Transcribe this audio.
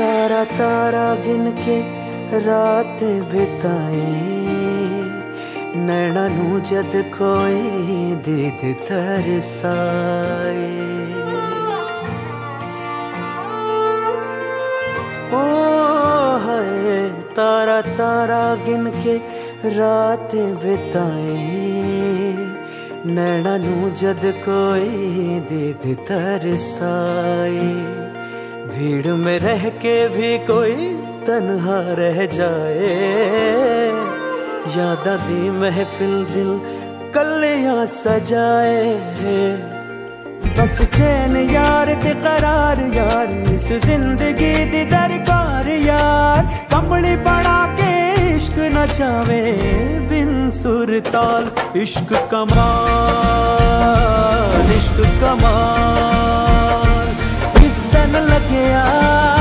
तारा तारा गिन के रात बिताए, नैना नू जद कोई दीद तरसाए। ओ हाय तारा तारा गिन के रात बिताए, नैना नू जद कोई दीद तरसाए। भीड़ में रह के भी कोई तन्हा रह जाए, यादा दी महफिल दिल कलियां सजाए। बस चैन यार ते करार यार, इस जिंदगी दी दरकार यार। कमड़ी पड़ा के इश्क नचावे बिन सुरताल, इश्क कमाल, इश्क कमाल। किस दिन लगे यार